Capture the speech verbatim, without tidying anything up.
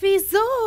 Wieso?